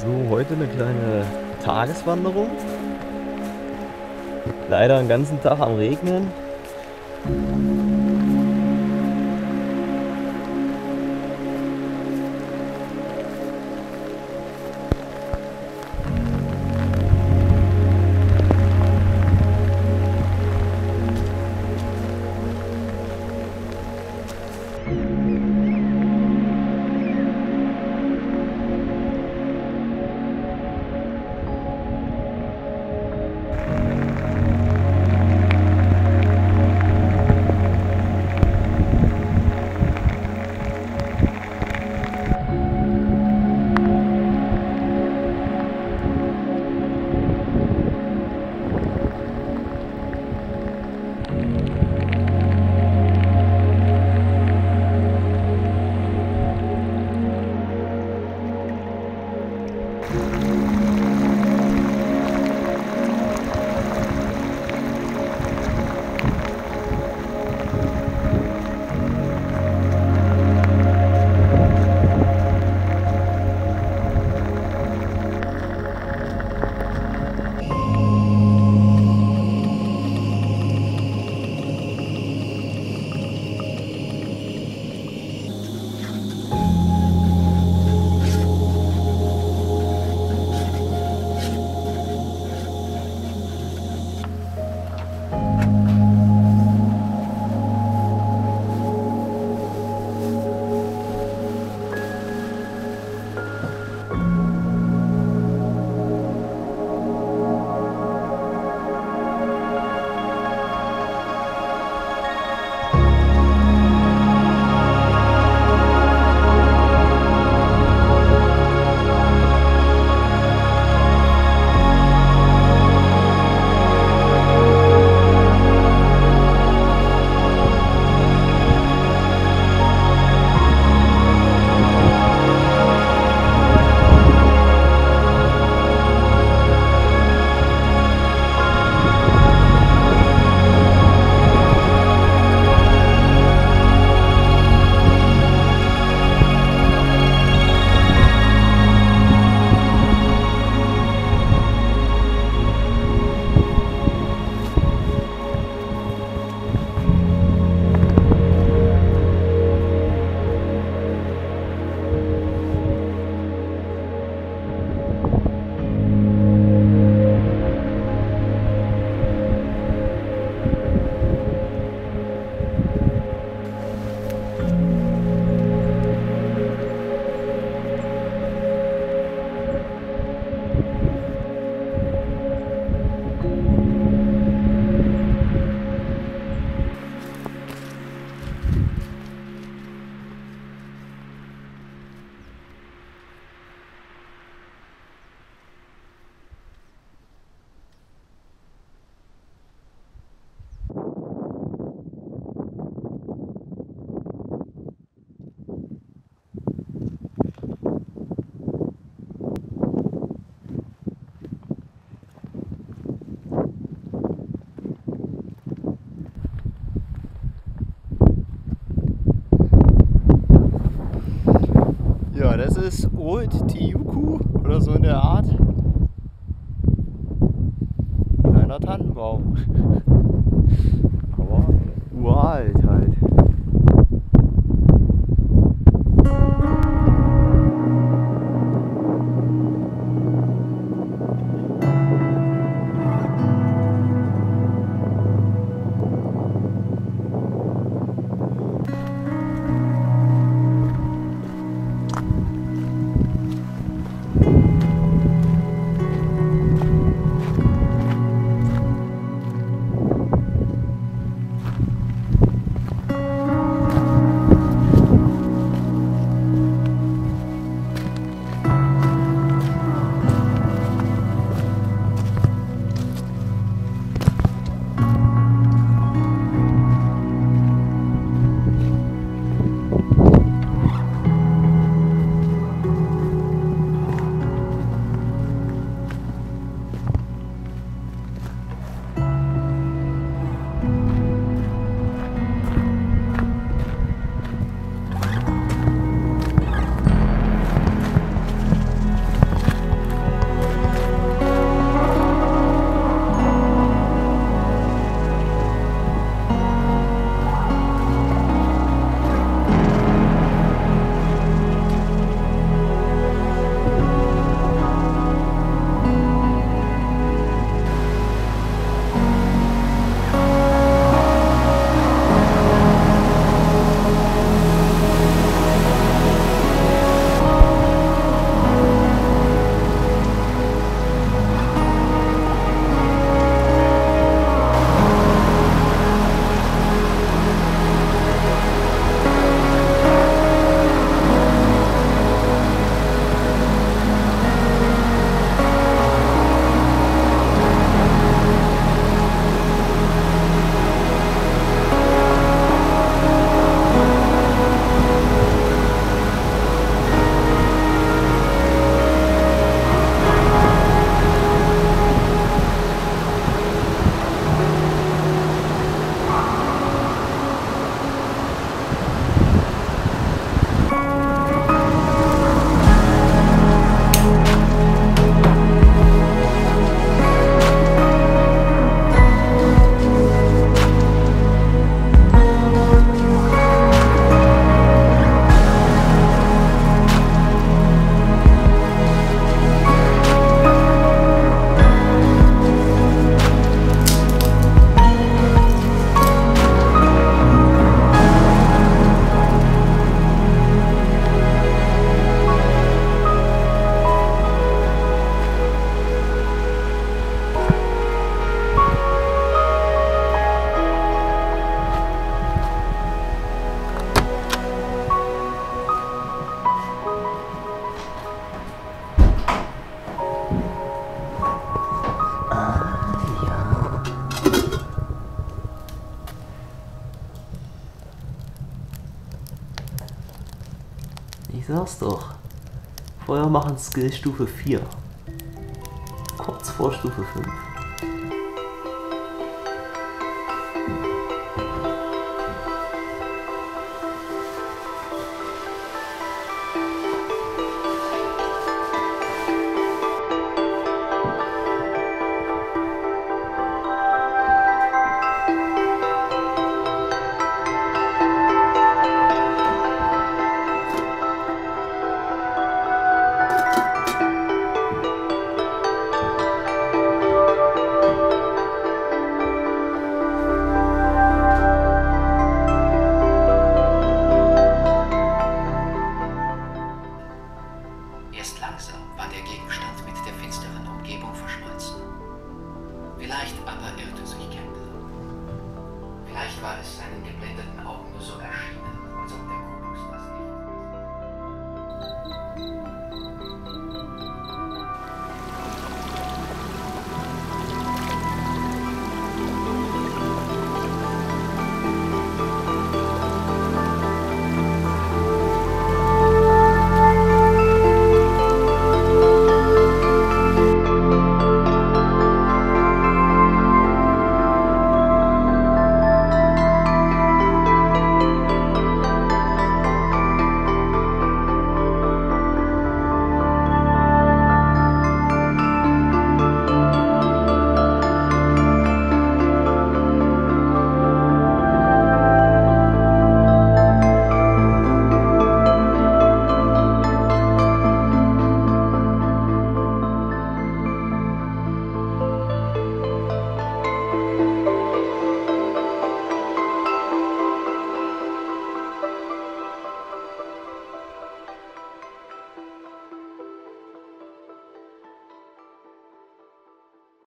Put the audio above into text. So, heute eine kleine Tageswanderung. Leider den ganzen Tag am Regnen. Ja, das ist Old Tjikko oder so in der Art. Kleiner Tannenbaum. Aber uralt halt. Ich sag's doch. Feuer machen Skill Stufe 4. Kurz vor Stufe 5.